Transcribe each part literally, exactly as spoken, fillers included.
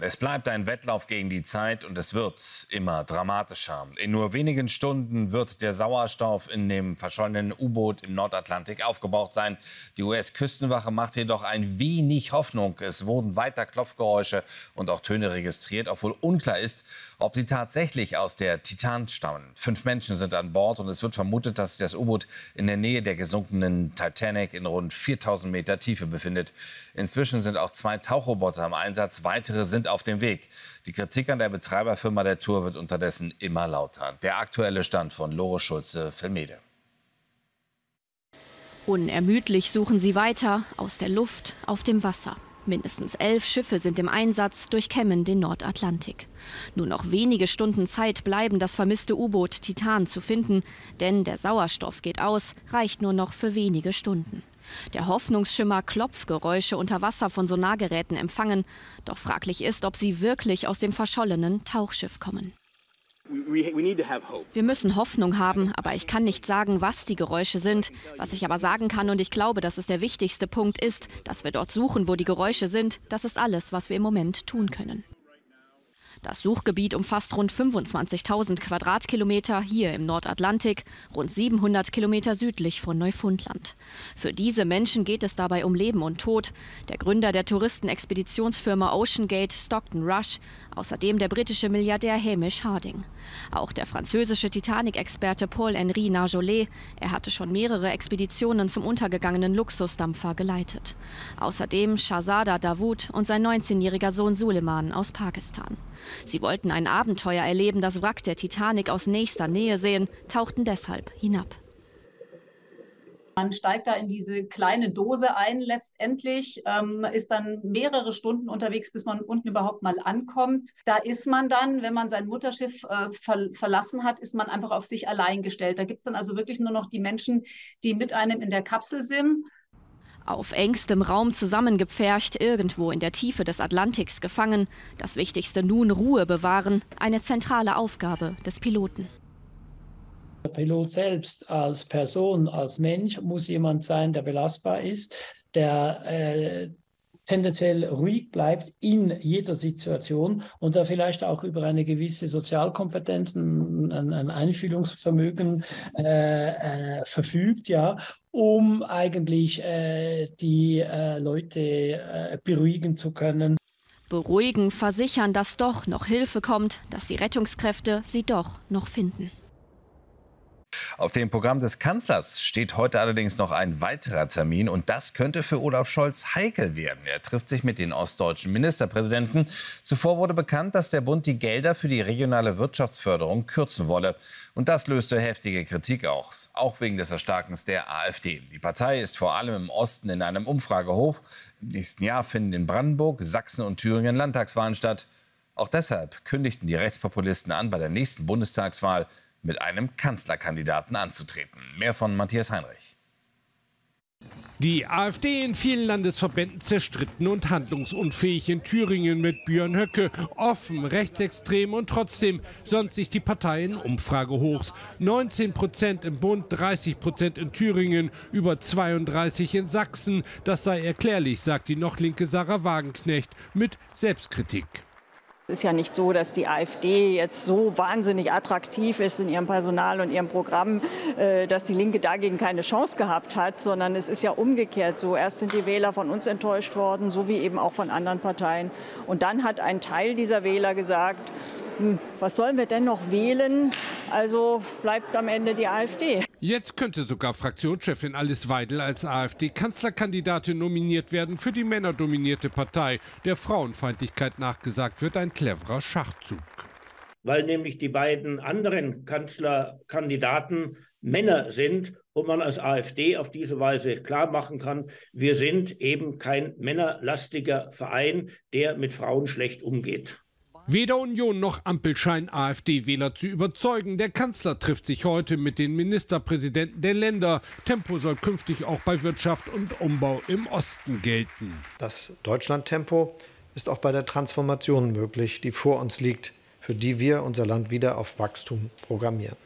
Es bleibt ein Wettlauf gegen die Zeit und es wird immer dramatischer. In nur wenigen Stunden wird der Sauerstoff in dem verschollenen U-Boot im Nordatlantik aufgebraucht sein. Die U S-Küstenwache macht jedoch ein wenig Hoffnung. Es wurden weiter Klopfgeräusche und auch Töne registriert, obwohl unklar ist, ob sie tatsächlich aus der Titan stammen. Fünf Menschen sind an Bord und es wird vermutet, dass sich das U-Boot in der Nähe der gesunkenen Titanic in rund viertausend Meter Tiefe befindet. Inzwischen sind auch zwei Tauchroboter im Einsatz. Weitere sind auf dem Weg. Die Kritik an der Betreiberfirma der Tour wird unterdessen immer lauter. Der aktuelle Stand von Lore Schulze-Vermede. Unermüdlich suchen sie weiter, aus der Luft, auf dem Wasser. Mindestens elf Schiffe sind im Einsatz, durchkämmen den Nordatlantik. Nur noch wenige Stunden Zeit bleiben, das vermisste U-Boot Titan zu finden. Denn der Sauerstoff geht aus, reicht nur noch für wenige Stunden. Der Hoffnungsschimmer Klopfgeräusche unter Wasser von Sonargeräten empfangen. Doch fraglich ist, ob sie wirklich aus dem verschollenen Tauchschiff kommen. Wir müssen Hoffnung haben, aber ich kann nicht sagen, was die Geräusche sind. Was ich aber sagen kann, und ich glaube, dass es der wichtigste Punkt ist, dass wir dort suchen, wo die Geräusche sind, das ist alles, was wir im Moment tun können. Das Suchgebiet umfasst rund fünfundzwanzigtausend Quadratkilometer hier im Nordatlantik, rund siebenhundert Kilometer südlich von Neufundland. Für diese Menschen geht es dabei um Leben und Tod. Der Gründer der Touristenexpeditionsfirma OceanGate, Stockton Rush, außerdem der britische Milliardär Hamish Harding. Auch der französische Titanic-Experte Paul-Henri Najolet, er hatte schon mehrere Expeditionen zum untergegangenen Luxusdampfer geleitet. Außerdem Shahzada Dawood und sein neunzehnjähriger Sohn Suleiman aus Pakistan. Sie wollten ein Abenteuer erleben, das Wrack der Titanic aus nächster Nähe sehen, tauchten deshalb hinab. Man steigt da in diese kleine Dose ein letztendlich, ähm, ist dann mehrere Stunden unterwegs, bis man unten überhaupt mal ankommt. Da ist man dann, wenn man sein Mutterschiff äh, ver- verlassen hat, ist man einfach auf sich allein gestellt. Da gibt es dann also wirklich nur noch die Menschen, die mit einem in der Kapsel sind. Auf engstem Raum zusammengepfercht, irgendwo in der Tiefe des Atlantiks gefangen. Das Wichtigste nun, Ruhe bewahren, eine zentrale Aufgabe des Piloten. Der Pilot selbst als Person, als Mensch muss jemand sein, der belastbar ist, der äh, tendenziell ruhig bleibt in jeder Situation und da vielleicht auch über eine gewisse Sozialkompetenz, ein, ein Einfühlungsvermögen äh, äh, verfügt, ja. um eigentlich äh, die äh, Leute äh, beruhigen zu können. Beruhigen, versichern, dass doch noch Hilfe kommt, dass die Rettungskräfte sie doch noch finden. Auf dem Programm des Kanzlers steht heute allerdings noch ein weiterer Termin. Und das könnte für Olaf Scholz heikel werden. Er trifft sich mit den ostdeutschen Ministerpräsidenten. Zuvor wurde bekannt, dass der Bund die Gelder für die regionale Wirtschaftsförderung kürzen wolle. Und das löste heftige Kritik aus, auch wegen des Erstarkens der AfD. Die Partei ist vor allem im Osten in einem Umfragehoch. Im nächsten Jahr finden in Brandenburg, Sachsen und Thüringen Landtagswahlen statt. Auch deshalb kündigten die Rechtspopulisten an, bei der nächsten Bundestagswahl mit einem Kanzlerkandidaten anzutreten. Mehr von Matthias Heinrich. Die AfD in vielen Landesverbänden zerstritten und handlungsunfähig, in Thüringen mit Björn Höcke, offen, rechtsextrem und trotzdem sonnt sich die Partei in Umfragehochs. neunzehn Prozent im Bund, dreißig Prozent in Thüringen, über zweiunddreißig Prozent in Sachsen. Das sei erklärlich, sagt die noch linke Sarah Wagenknecht mit Selbstkritik. Es ist ja nicht so, dass die AfD jetzt so wahnsinnig attraktiv ist in ihrem Personal und ihrem Programm, dass die Linke dagegen keine Chance gehabt hat, sondern es ist ja umgekehrt so. Erst sind die Wähler von uns enttäuscht worden, so wie eben auch von anderen Parteien. Und dann hat ein Teil dieser Wähler gesagt, was sollen wir denn noch wählen? Also bleibt am Ende die AfD. Jetzt könnte sogar Fraktionschefin Alice Weidel als AfD-Kanzlerkandidatin nominiert werden für die männerdominierte Partei. Der Frauenfeindlichkeit nachgesagt wird ein cleverer Schachzug. Weil nämlich die beiden anderen Kanzlerkandidaten Männer sind und man als AfD auf diese Weise klar machen kann, wir sind eben kein männerlastiger Verein, der mit Frauen schlecht umgeht. Weder Union noch Ampel scheinen AfD-Wähler zu überzeugen. Der Kanzler trifft sich heute mit den Ministerpräsidenten der Länder. Tempo soll künftig auch bei Wirtschaft und Umbau im Osten gelten. Das Deutschland-Tempo ist auch bei der Transformation möglich, die vor uns liegt, für die wir unser Land wieder auf Wachstum programmieren.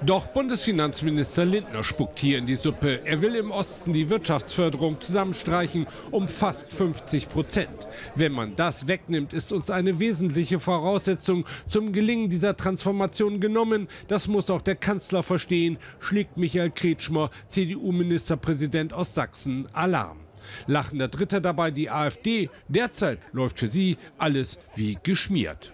Doch Bundesfinanzminister Lindner spuckt hier in die Suppe. Er will im Osten die Wirtschaftsförderung zusammenstreichen um fast fünfzig Prozent. Wenn man das wegnimmt, ist uns eine wesentliche Voraussetzung zum Gelingen dieser Transformation genommen. Das muss auch der Kanzler verstehen, schlägt Michael Kretschmer, C D U-Ministerpräsident aus Sachsen, Alarm. Lachender Dritter dabei die AfD. Derzeit läuft für sie alles wie geschmiert.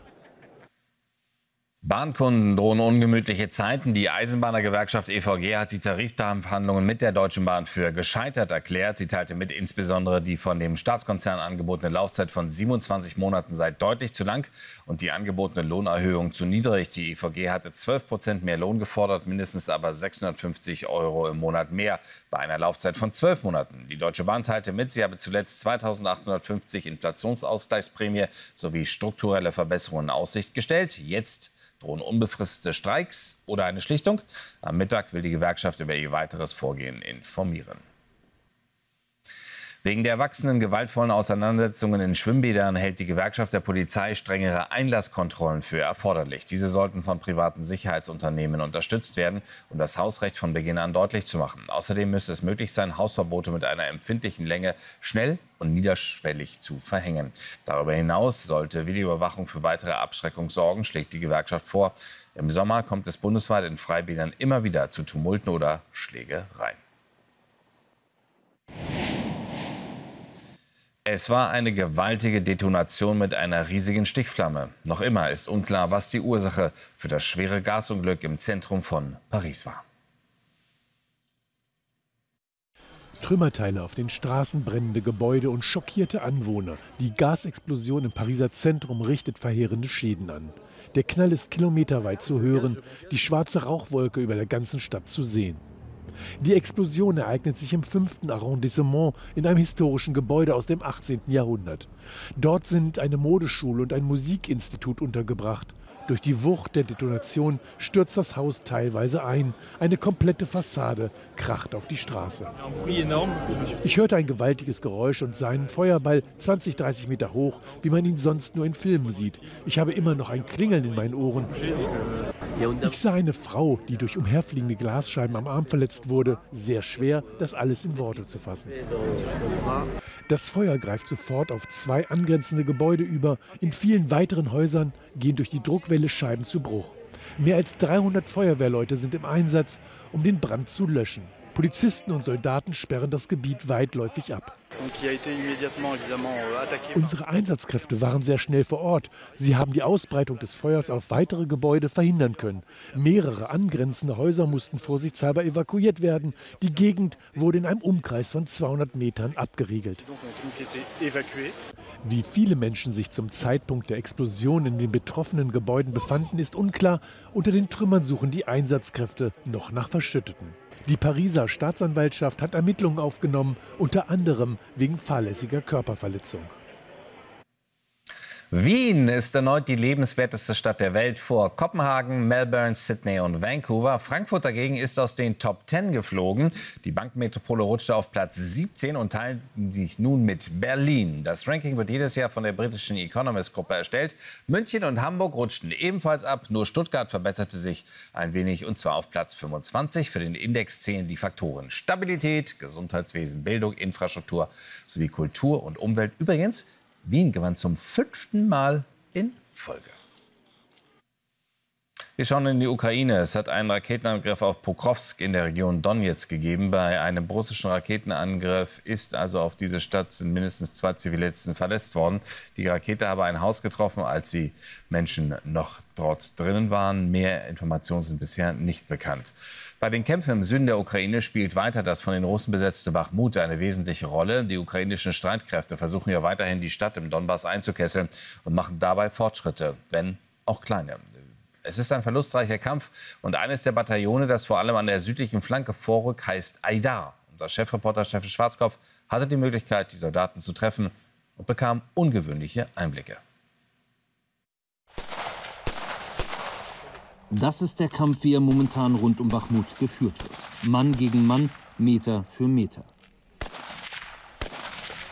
Bahnkunden drohen ungemütliche Zeiten. Die Eisenbahnergewerkschaft E V G hat die Tarifverhandlungen mit der Deutschen Bahn für gescheitert erklärt. Sie teilte mit, insbesondere die von dem Staatskonzern angebotene Laufzeit von siebenundzwanzig Monaten sei deutlich zu lang und die angebotene Lohnerhöhung zu niedrig. Die E V G hatte zwölf Prozent mehr Lohn gefordert, mindestens aber sechshundertfünfzig Euro im Monat mehr bei einer Laufzeit von zwölf Monaten. Die Deutsche Bahn teilte mit, sie habe zuletzt zweitausendachthundertfünfzig Inflationsausgleichsprämie sowie strukturelle Verbesserungen in Aussicht gestellt. Jetzt drohen unbefristete Streiks oder eine Schlichtung. Am Mittag will die Gewerkschaft über ihr weiteres Vorgehen informieren. Wegen der wachsenden gewaltvollen Auseinandersetzungen in Schwimmbädern hält die Gewerkschaft der Polizei strengere Einlasskontrollen für erforderlich. Diese sollten von privaten Sicherheitsunternehmen unterstützt werden, um das Hausrecht von Beginn an deutlich zu machen. Außerdem müsste es möglich sein, Hausverbote mit einer empfindlichen Länge schnell und niederschwellig zu verhängen. Darüber hinaus sollte Videoüberwachung für weitere Abschreckung sorgen, schlägt die Gewerkschaft vor. Im Sommer kommt es bundesweit in Freibädern immer wieder zu Tumulten oder Schlägereien. Es war eine gewaltige Detonation mit einer riesigen Stichflamme. Noch immer ist unklar, was die Ursache für das schwere Gasunglück im Zentrum von Paris war. Trümmerteile auf den Straßen, brennende Gebäude und schockierte Anwohner. Die Gasexplosion im Pariser Zentrum richtet verheerende Schäden an. Der Knall ist kilometerweit zu hören, die schwarze Rauchwolke über der ganzen Stadt zu sehen. Die Explosion ereignet sich im fünften Arrondissement in einem historischen Gebäude aus dem achtzehnten Jahrhundert. Dort sind eine Modeschule und ein Musikinstitut untergebracht. Durch die Wucht der Detonation stürzt das Haus teilweise ein. Eine komplette Fassade kracht auf die Straße. Ich hörte ein gewaltiges Geräusch und sah einen Feuerball zwanzig, dreißig Meter hoch, wie man ihn sonst nur in Filmen sieht. Ich habe immer noch ein Klingeln in meinen Ohren. Ich sah eine Frau, die durch umherfliegende Glasscheiben am Arm verletzt wurde. Sehr schwer, das alles in Worte zu fassen. Das Feuer greift sofort auf zwei angrenzende Gebäude über. In vielen weiteren Häusern gehen durch die Druckwelle Scheiben zu Bruch. Mehr als dreihundert Feuerwehrleute sind im Einsatz, um den Brand zu löschen. Polizisten und Soldaten sperren das Gebiet weitläufig ab. Unsere Einsatzkräfte waren sehr schnell vor Ort. Sie haben die Ausbreitung des Feuers auf weitere Gebäude verhindern können. Mehrere angrenzende Häuser mussten vorsichtshalber evakuiert werden. Die Gegend wurde in einem Umkreis von zweihundert Metern abgeriegelt. Wie viele Menschen sich zum Zeitpunkt der Explosion in den betroffenen Gebäuden befanden, ist unklar. Unter den Trümmern suchen die Einsatzkräfte noch nach Verschütteten. Die Pariser Staatsanwaltschaft hat Ermittlungen aufgenommen, unter anderem wegen fahrlässiger Körperverletzung. Wien ist erneut die lebenswerteste Stadt der Welt vor Kopenhagen, Melbourne, Sydney und Vancouver. Frankfurt dagegen ist aus den Top zehn geflogen. Die Bankenmetropole rutschte auf Platz siebzehn und teilt sich nun mit Berlin. Das Ranking wird jedes Jahr von der britischen Economist-Gruppe erstellt. München und Hamburg rutschten ebenfalls ab. Nur Stuttgart verbesserte sich ein wenig, und zwar auf Platz fünfundzwanzig. Für den Index zählen die Faktoren Stabilität, Gesundheitswesen, Bildung, Infrastruktur sowie Kultur und Umwelt. Übrigens, Wien gewann zum fünften Mal in Folge. Wir schauen in die Ukraine. Es hat einen Raketenangriff auf Pokrovsk in der Region Donetsk gegeben. Bei einem russischen Raketenangriff ist also auf diese Stadt sind mindestens zwei Zivilisten verletzt worden. Die Rakete habe ein Haus getroffen, als die Menschen noch dort drinnen waren. Mehr Informationen sind bisher nicht bekannt. Bei den Kämpfen im Süden der Ukraine spielt weiter das von den Russen besetzte Bachmut eine wesentliche Rolle. Die ukrainischen Streitkräfte versuchen ja weiterhin, die Stadt im Donbass einzukesseln und machen dabei Fortschritte, wenn auch kleine. Es ist ein verlustreicher Kampf und eines der Bataillone, das vor allem an der südlichen Flanke vorrückt, heißt Aidar. Unser Chefreporter Steffi Schwarzkopf hatte die Möglichkeit, die Soldaten zu treffen und bekam ungewöhnliche Einblicke. Das ist der Kampf, wie er momentan rund um Bachmut geführt wird. Mann gegen Mann, Meter für Meter.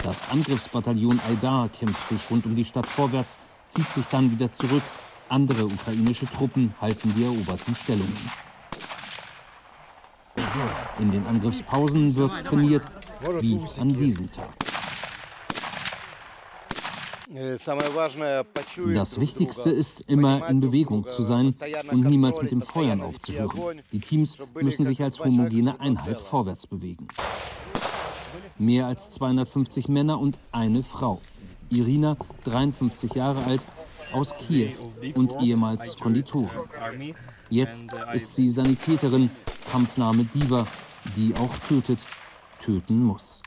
Das Angriffsbataillon Aidar kämpft sich rund um die Stadt vorwärts, zieht sich dann wieder zurück. Andere ukrainische Truppen halten die eroberten Stellungen. In den Angriffspausen wird trainiert, wie an diesem Tag. Das Wichtigste ist, immer in Bewegung zu sein und niemals mit dem Feuern aufzuhören. Die Teams müssen sich als homogene Einheit vorwärts bewegen. Mehr als zweihundertfünfzig Männer und eine Frau. Irina, dreiundfünfzig Jahre alt, aus Kiew und ehemals Konditorin. Jetzt ist sie Sanitäterin, Kampfname Diva, die auch tötet, töten muss.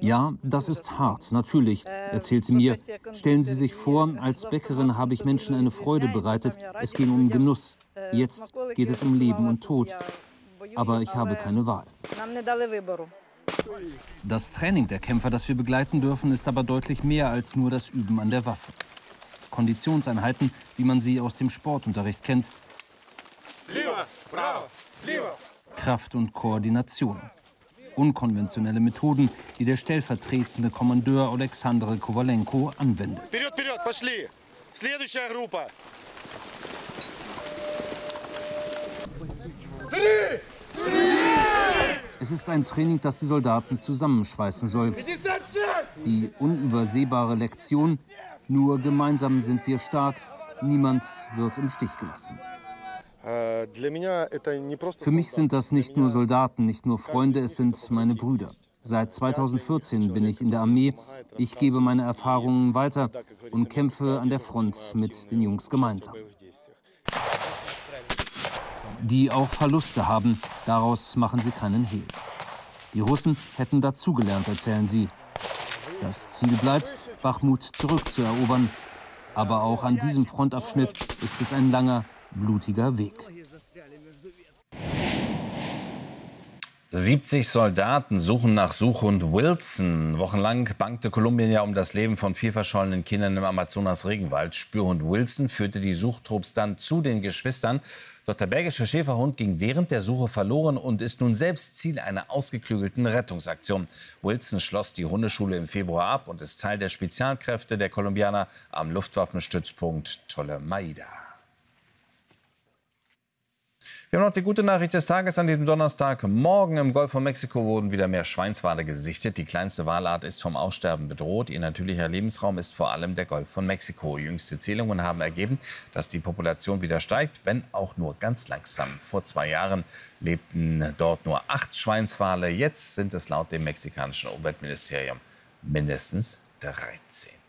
Ja, das ist hart, natürlich, erzählt sie mir. Stellen Sie sich vor, als Bäckerin habe ich Menschen eine Freude bereitet. Es ging um Genuss. Jetzt geht es um Leben und Tod. Aber ich habe keine Wahl. Das Training der Kämpfer, das wir begleiten dürfen, ist aber deutlich mehr als nur das Üben an der Waffe. Konditionseinheiten, wie man sie aus dem Sportunterricht kennt. Kraft und Koordination. Unkonventionelle Methoden, die der stellvertretende Kommandeur Alexander Kovalenko anwendet. Es ist ein Training, das die Soldaten zusammenschweißen soll. Die unübersehbare Lektion, nur gemeinsam sind wir stark, niemand wird im Stich gelassen. Für mich sind das nicht nur Soldaten, nicht nur Freunde, es sind meine Brüder. Seit zweitausendvierzehn bin ich in der Armee. Ich gebe meine Erfahrungen weiter und kämpfe an der Front mit den Jungs gemeinsam. Die auch Verluste haben, daraus machen sie keinen Hehl. Die Russen hätten dazugelernt, erzählen sie. Das Ziel bleibt, Bachmut zurückzuerobern. Aber auch an diesem Frontabschnitt ist es ein langer, blutiger Weg. siebzig Soldaten suchen nach Suchhund Wilson. Wochenlang bangte Kolumbien ja um das Leben von vier verschollenen Kindern im Amazonas-Regenwald. Spürhund Wilson führte die Suchtrupps dann zu den Geschwistern. Doch der belgische Schäferhund ging während der Suche verloren und ist nun selbst Ziel einer ausgeklügelten Rettungsaktion. Wilson schloss die Hundeschule im Februar ab und ist Teil der Spezialkräfte der Kolumbianer am Luftwaffenstützpunkt Tolemaida. Wir haben noch die gute Nachricht des Tages an diesem Donnerstagmorgen. Im Golf von Mexiko wurden wieder mehr Schweinswale gesichtet. Die kleinste Walart ist vom Aussterben bedroht. Ihr natürlicher Lebensraum ist vor allem der Golf von Mexiko. Jüngste Zählungen haben ergeben, dass die Population wieder steigt, wenn auch nur ganz langsam. Vor zwei Jahren lebten dort nur acht Schweinswale. Jetzt sind es laut dem mexikanischen Umweltministerium mindestens dreizehn.